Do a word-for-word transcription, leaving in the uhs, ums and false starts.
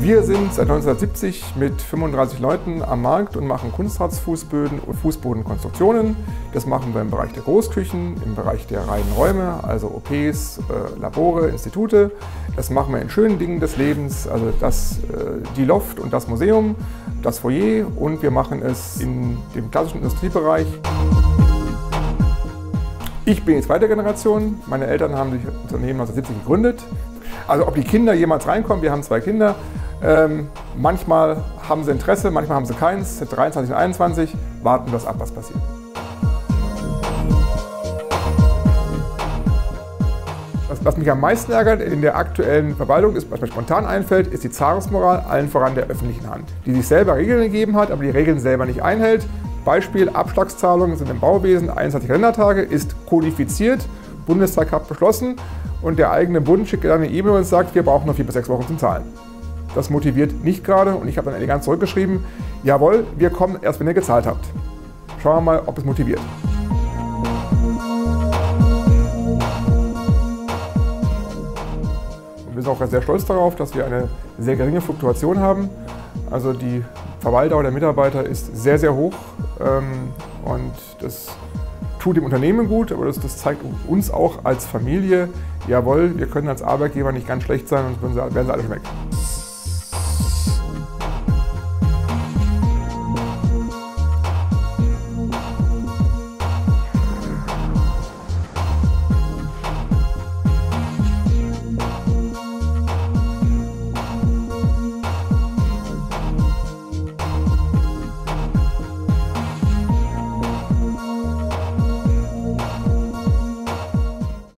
Wir sind seit neunzehnhundertsiebzig mit fünfunddreißig Leuten am Markt und machen Kunstratzfußböden und Fußbodenkonstruktionen. Das machen wir im Bereich der Großküchen, im Bereich der reinen Räume, also O Ps, äh, Labore, Institute. Das machen wir in schönen Dingen des Lebens, also das, äh, die Loft und das Museum, das Foyer, und wir machen es in dem klassischen Industriebereich. Ich bin die zweite Generation. Meine Eltern haben das Unternehmen neunzehnhundertsiebzig gegründet. Also ob die Kinder jemals reinkommen, wir haben zwei Kinder. Ähm, manchmal haben sie Interesse, manchmal haben sie keins. dreiundzwanzig und einundzwanzig warten wir ab, was passiert. Was, was mich am meisten ärgert in der aktuellen Verwaltung ist, was mir spontan einfällt, ist die Zahlungsmoral, allen voran der öffentlichen Hand, die sich selber Regeln gegeben hat, aber die Regeln selber nicht einhält. Beispiel: Abschlagszahlungen sind im Bauwesen einundzwanzig Kalendertage, ist kodifiziert, Bundestag hat beschlossen und der eigene Bund schickt dann eine E-Mail und sagt, wir brauchen noch vier bis sechs Wochen zum Zahlen. Das motiviert nicht gerade, und ich habe dann elegant zurückgeschrieben, jawohl, wir kommen erst, wenn ihr gezahlt habt. Schauen wir mal, ob es motiviert. Und wir sind auch sehr stolz darauf, dass wir eine sehr geringe Fluktuation haben. Also die Verweildauer der Mitarbeiter ist sehr, sehr hoch, ähm, und das tut dem Unternehmen gut, aber das, das zeigt uns auch als Familie, jawohl, wir können als Arbeitgeber nicht ganz schlecht sein, sonst werden sie alle schon weg.